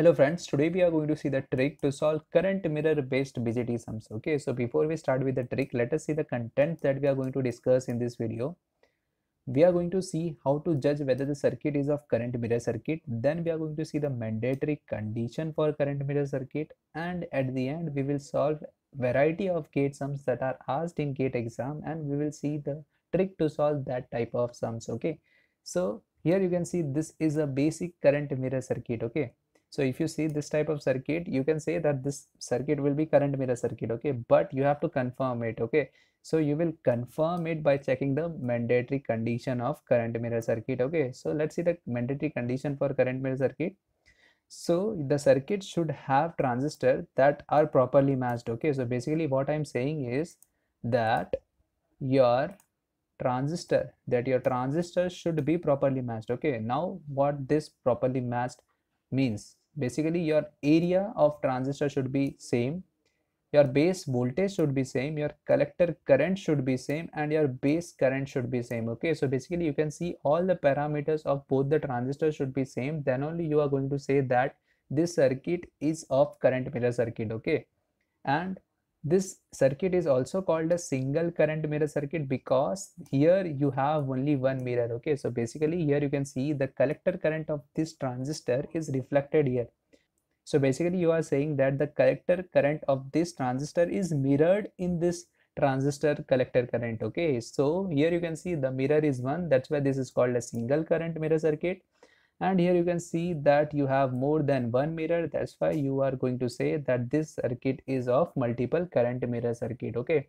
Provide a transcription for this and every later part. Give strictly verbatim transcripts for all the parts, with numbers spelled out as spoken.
Hello friends, today we are going to see the trick to solve current mirror based B J T sums. Okay, so before we start with the trick, let us see the content that we are going to discuss in this video. We are going to see how to judge whether the circuit is of current mirror circuit. Then we are going to see the mandatory condition for current mirror circuit, and at the end we will solve variety of GATE sums that are asked in GATE exam, and we will see the trick to solve that type of sums. Okay, so here you can see this is a basic current mirror circuit. Okay, so if you see this type of circuit, you can say that this circuit will be current mirror circuit. Okay, but you have to confirm it. Okay, so you will confirm it by checking the mandatory condition of current mirror circuit. Okay, so let's see the mandatory condition for current mirror circuit. So the circuit should have transistors that are properly matched. Okay, so basically what I'm saying is that your transistor that your transistor should be properly matched. Okay, now what this properly matched means, basically your area of transistor should be same, your base voltage should be same, your collector current should be same, and your base current should be same. Okay, so basically you can see all the parameters of both the transistors should be same, then only you are going to say that this circuit is of current mirror circuit. Okay, and this circuit is also called a single current mirror circuit because here you have only one mirror. Okay, so basically here you can see the collector current of this transistor is reflected here. So basically you are saying that the collector current of this transistor is mirrored in this transistor collector current. Okay, so here you can see the mirror is one, that's why this is called a single current mirror circuit. And here you can see that you have more than one mirror, that's why you are going to say that this circuit is of multiple current mirror circuit. Okay,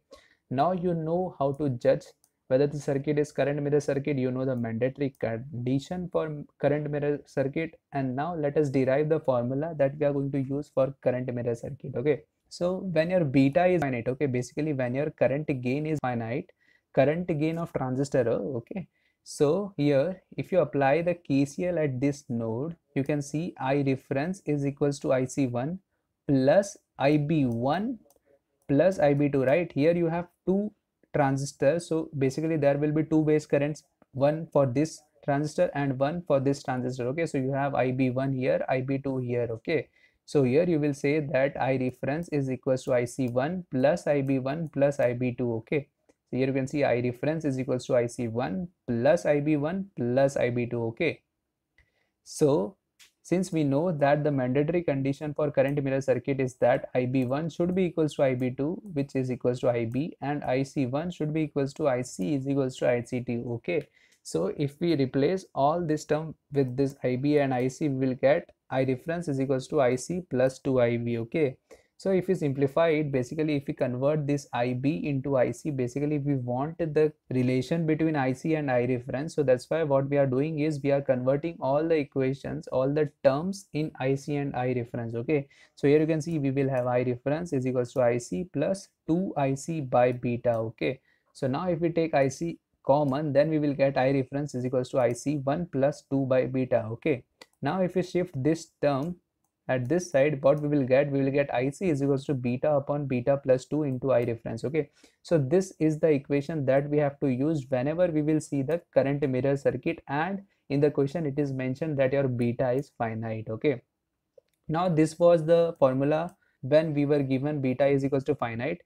now you know how to judge whether the circuit is current mirror circuit, you know the mandatory condition for current mirror circuit, and now let us derive the formula that we are going to use for current mirror circuit. Okay, so when your beta is finite, okay, basically when your current gain is finite, current gain of transistor, okay. So here if you apply the K C L at this node, you can see I reference is equals to I C one plus I B one plus I B two, right? Here you have two transistors, so basically there will be two base currents, one for this transistor and one for this transistor. Okay, so you have I B one here, I B two here. Okay, so here you will say that I reference is equals to I C one plus I B one plus I B two. Okay, so here you can see I reference is equals to I C one plus I B one plus I B two. Okay, so since we know that the mandatory condition for current mirror circuit is that I B one should be equals to I B two, which is equals to I B, and I C one should be equals to I C is equals to I C two. Okay, so if we replace all this term with this I B and I C, we will get I reference is equals to I C plus two I B. Okay, so if we simplify it, basically if we convert this I B into I C, basically we want the relation between I C and I reference. So that's why what we are doing is we are converting all the equations, all the terms in I C and I reference. Okay, so here you can see we will have I reference is equals to I C plus two I C by beta. Okay, so now if we take I C common, then we will get I reference is equals to I C one plus two by beta. Okay, now if we shift this term at this side, what we will get, we will get I C is equals to beta upon beta plus two into I reference. Okay, so this is the equation that we have to use whenever we will see the current mirror circuit, and in the question it is mentioned that your beta is finite. Okay, now this was the formula when we were given beta is equals to finite,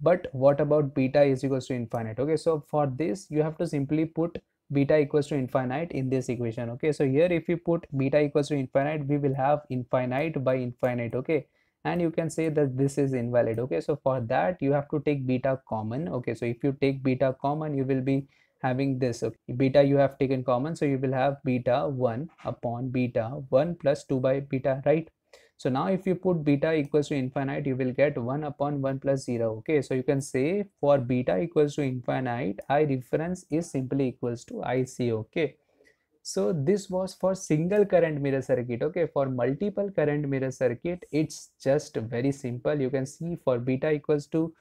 but what about beta is equals to infinite? Okay, so for this you have to simply put beta equals to infinite in this equation. Okay, so here if we put beta equals to infinite, we will have infinite by infinite. Okay, and you can say that this is invalid. Okay, so for that you have to take beta common. Okay, so if you take beta common, you will be having this. Okay, beta you have taken common, so you will have beta one upon beta one plus two by beta, right? So now if you put beta equals to infinite, you will get one upon one plus zero. Okay, so you can say for beta equals to infinite, I reference is simply equals to I C. Okay, so this was for single current mirror circuit. Okay, for multiple current mirror circuit, it's just very simple. You can see for beta equals to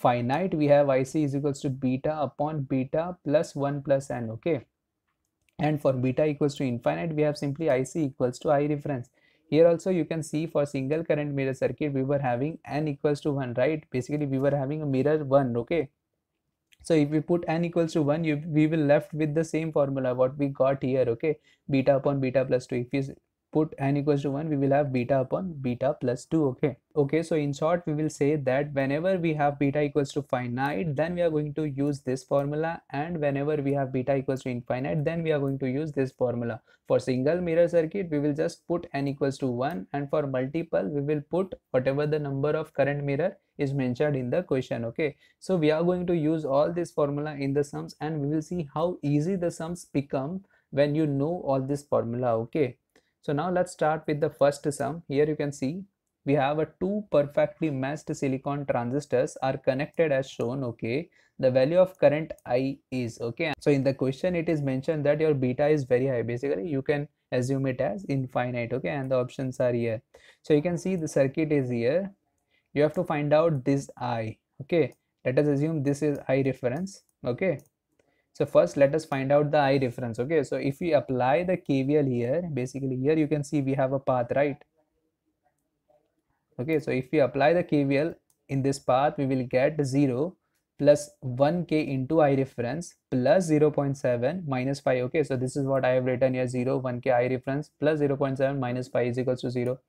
finite, we have I C is equals to beta upon beta plus one plus n. Okay, and for beta equals to infinite, we have simply I C equals to I reference. Here also you can see for single current mirror circuit, we were having n equals to one, right? Basically we were having a mirror one. Okay, so if we put n equals to one, you we will left with the same formula what we got here. Okay, beta upon beta plus two. If you put n equals to one, we will have beta upon beta plus two. Okay okay, so in short we will say that whenever we have beta equals to finite, then we are going to use this formula, and whenever we have beta equals to infinite, then we are going to use this formula. For single mirror circuit we will just put n equals to one, and for multiple we will put whatever the number of current mirror is mentioned in the question. Okay, so we are going to use all this formula in the sums, and we will see how easy the sums become when you know all this formula. Okay, so now let's start with the first sum. Here you can see we have a two perfectly matched silicon transistors are connected as shown. Okay, the value of current I is, okay, so in the question it is mentioned that your beta is very high. Basically you can assume it as infinite. Okay, and the options are here. So you can see the circuit is here. You have to find out this I. Okay, let us assume this is I reference. Okay, so first let us find out the I reference. Okay, so if we apply the K V L here, basically here you can see we have a path, right? Okay, so if we apply the K V L in this path, we will get zero plus one K into I reference plus zero point seven minus five. Okay, so this is what I have written here, zero, one K I reference plus zero point seven minus five is equals to zero.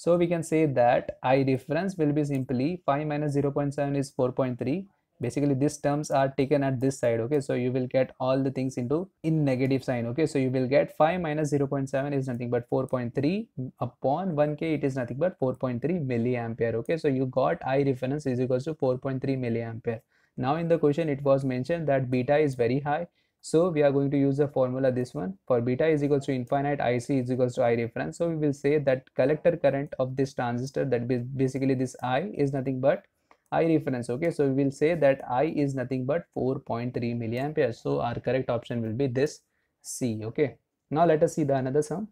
So we can say that I reference will be simply five minus zero point seven is four point three. Basically these terms are taken at this side. Okay, so you will get all the things into in negative sign. Okay, so you will get five minus zero point seven is nothing but four point three upon one K, it is nothing but four point three milliampere. Okay, so you got I reference is equals to four point three milliampere. Now in the question it was mentioned that beta is very high, so we are going to use the formula this one. For beta is equals to infinite, I C is equals to I reference. So we will say that collector current of this transistor, that is basically this I is nothing but I reference. Okay, so we will say that I is nothing but four point three milliampere. So our correct option will be this C. Okay, now let us see the another sum.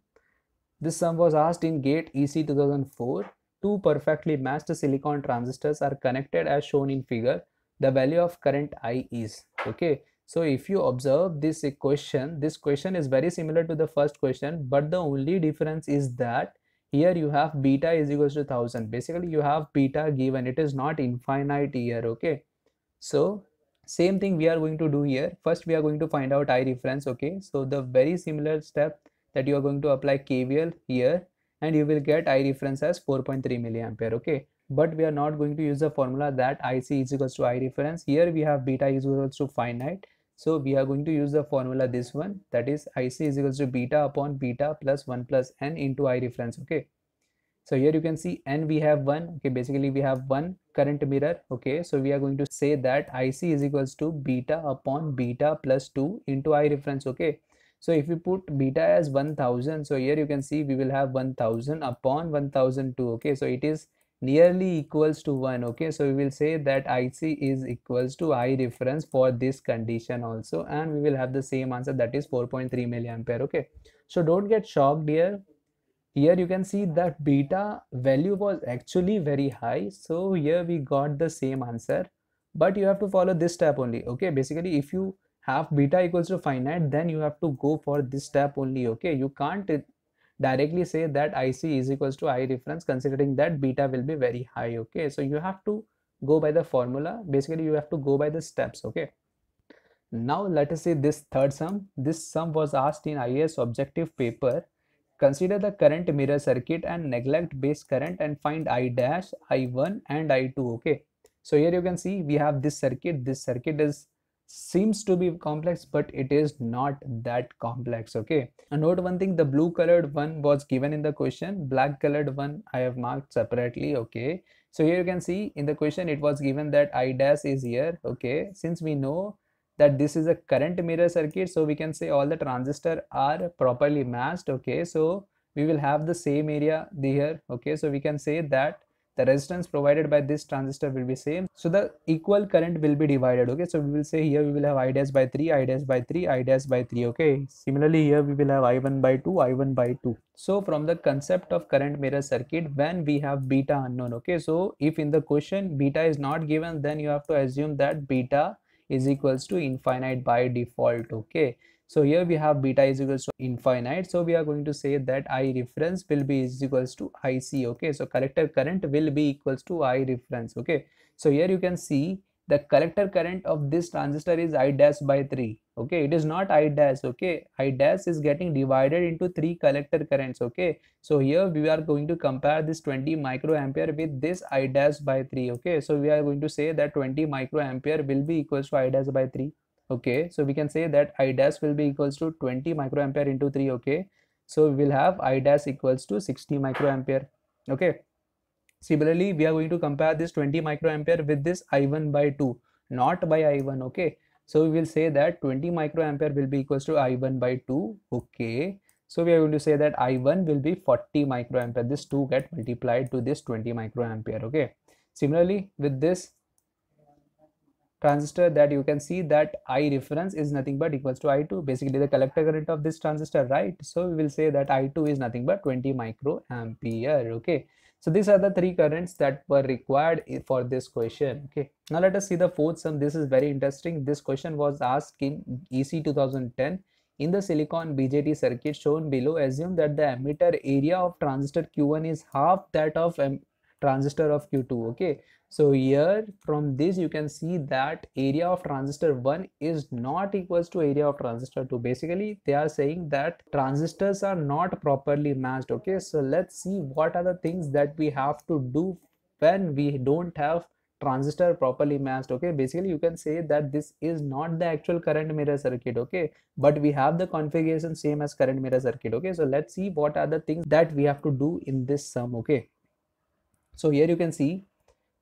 This sum was asked in GATE E C two thousand four. Two perfectly matched silicon transistors are connected as shown in figure. The value of current I is, okay. So if you observe this question, this question is very similar to the first question, but the only difference is that here you have beta is equals to one thousand. Basically you have beta given, it is not infinite here. Okay, so same thing we are going to do here. First we are going to find out I reference. Okay, so the very similar step that you are going to apply K V L here, and you will get I reference as four point three milliampere. Okay, but we are not going to use the formula that I C is equals to I reference. Here we have beta is equals to finite, so we are going to use the formula this one, that is I C is equals to beta upon beta plus one plus n into I reference. Okay, so here you can see n we have one. Okay, basically we have one current mirror. Okay, so we are going to say that I C is equals to beta upon beta plus two into I reference. Okay, so if we put beta as one thousand, so here you can see we will have one thousand upon one thousand two. Okay, so it is nearly equals to one. Okay, so we will say that I C is equals to I reference for this condition also, and we will have the same answer, that is four point three milliampere. Okay, so don't get shocked here. Here you can see that beta value was actually very high, so here we got the same answer, but you have to follow this step only. Okay, basically if you have beta equals to finite, then you have to go for this step only. Okay, you can't directly say that I C is equals to I reference, considering that beta will be very high. Okay, so you have to go by the formula. Basically you have to go by the steps. Okay, now let us see this third sum. This sum was asked in I A S objective paper. Consider the current mirror circuit and neglect base current and find I dash, I one and I two. Okay, so here you can see we have this circuit. This circuit is seems to be complex, but it is not that complex. Okay, and note one thing, the blue colored one was given in the question, black colored one I have marked separately. Okay, so here you can see in the question it was given that I dash is here. Okay, since we know that this is a current mirror circuit, so we can say all the transistors are properly matched. Okay, so we will have the same area there. Okay, so we can say that the resistance provided by this transistor will be same, so the equal current will be divided. Okay, so we will say here we will have I dash by three, I dash by three, I dash by three. Okay, similarly here we will have I one by two, I one by two. So from the concept of current mirror circuit, when we have beta unknown, okay, so if in the question beta is not given, then you have to assume that beta is equals to infinite by default. Okay, so here we have beta is equals to infinite, so we are going to say that I reference will be is equals to I C. Okay, so collector current will be equals to I reference. Okay, so here you can see the collector current of this transistor is I dash by three. Okay, it is not I dash. Okay, I dash is getting divided into three collector currents. Okay, so here we are going to compare this twenty microampere with this I dash by three. Okay, so we are going to say that twenty microampere will be equals to I dash by three. Okay, so we can say that I dash will be equals to twenty microampere into three. Okay, so we will have I dash equals to sixty microampere. Okay. Similarly, we are going to compare this twenty microampere with this I one by two, not by I one. Okay, so we will say that twenty microampere will be equals to I one by two. Okay, so we are going to say that I one will be forty microampere. This two get multiplied to this twenty microampere. Okay, similarly with this transistor, that you can see that I reference is nothing but equals to I two, basically the collector current of this transistor, right? So we will say that I two is nothing but twenty microampere. Okay. So these are the three currents that were required for this question. Okay, now let us see the fourth sum. This is very interesting. This question was asked in E C two thousand ten. In the silicon B J T circuit shown below, assume that the emitter area of transistor Q one is half that of transistor of Q two. Okay, so here from this you can see that area of transistor one is not equals to area of transistor two. Basically they are saying that transistors are not properly matched. Okay, so let's see what are the things that we have to do when we don't have transistor properly matched. Okay, basically you can say that this is not the actual current mirror circuit. Okay, but we have the configuration same as current mirror circuit. Okay, so let's see what are the things that we have to do in this sum. Okay, so here you can see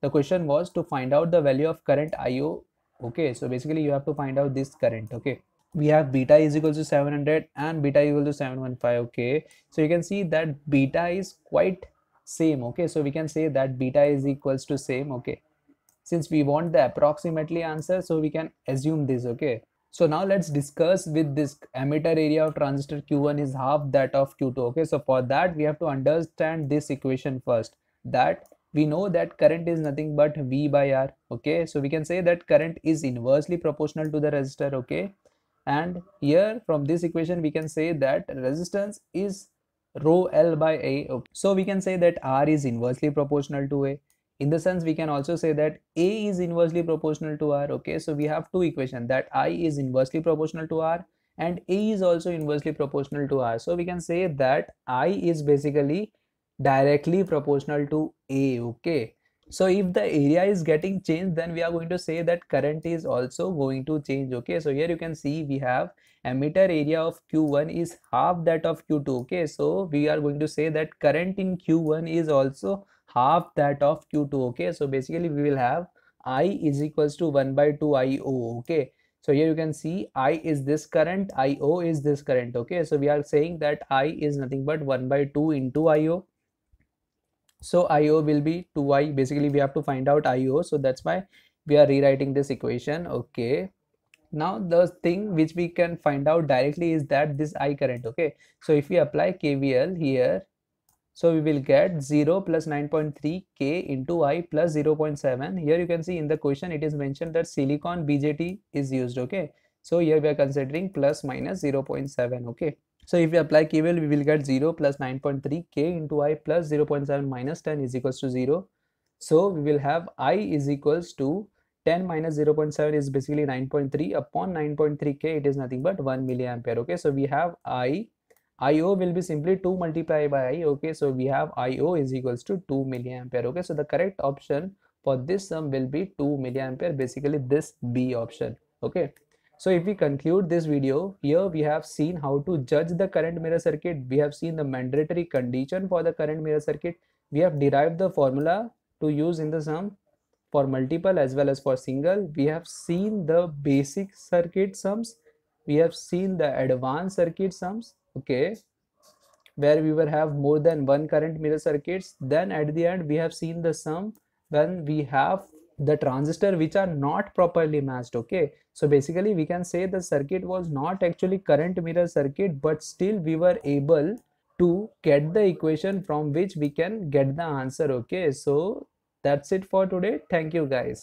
the question was to find out the value of current I O. Okay, so basically you have to find out this current. Okay, we have beta is equal to seven hundred and beta is equal to seven hundred fifteen. Okay, so you can see that beta is quite same. Okay, so we can say that beta is equals to same. Okay, since we want the approximately answer, so we can assume this. Okay, so now let's discuss with this emitter area of transistor Q one is half that of Q two. Okay, so for that we have to understand this equation first, that we know that current is nothing but V by R. Okay, so we can say that current is inversely proportional to the resistor. Okay, and here from this equation we can say that resistance is rho L by A. Okay, so we can say that R is inversely proportional to A. In the sense, we can also say that A is inversely proportional to R. Okay, so we have two equations, that I is inversely proportional to R and A is also inversely proportional to R. So we can say that I is basically directly proportional to A. Okay, so if the area is getting changed, then we are going to say that current is also going to change. Okay, so here you can see we have emitter area of Q one is half that of Q two. Okay, so we are going to say that current in Q one is also half that of Q two. Okay, so basically we will have I is equals to one by two I O. Okay, so here you can see I is this current, I O is this current. Okay, so we are saying that I is nothing but one by two into I O. So I O will be two I. Basically we have to find out I O, so that's why we are rewriting this equation. Okay, now the thing which we can find out directly is that this I current. Okay, so if we apply K V L here, so we will get zero plus nine point three K into I plus zero point seven. Here you can see in the question it is mentioned that silicon B J T is used. Okay, so here we are considering plus minus zero point seven. Okay, so if we apply K V L, we will get zero plus nine point three K into I plus zero point seven minus ten is equals to zero. So we will have I is equals to ten minus zero point seven is basically nine point three upon nine point three K. It is nothing but one milliampere. Okay, so we have I, I O will be simply two multiplied by I. Okay, so we have I O is equals to two milliampere. Okay, so the correct option for this sum will be two milliampere, basically this B option. Okay, so if we conclude this video, here we have seen how to judge the current mirror circuit, we have seen the mandatory condition for the current mirror circuit, we have derived the formula to use in the sum for multiple as well as for single, we have seen the basic circuit sums, we have seen the advanced circuit sums. Okay, where we will have more than one current mirror circuits. Then at the end we have seen the sum when we have the transistor which are not properly matched. Okay, so basically we can say the circuit was not actually current mirror circuit, but still we were able to get the equation from which we can get the answer. Okay, so that's it for today. Thank you guys.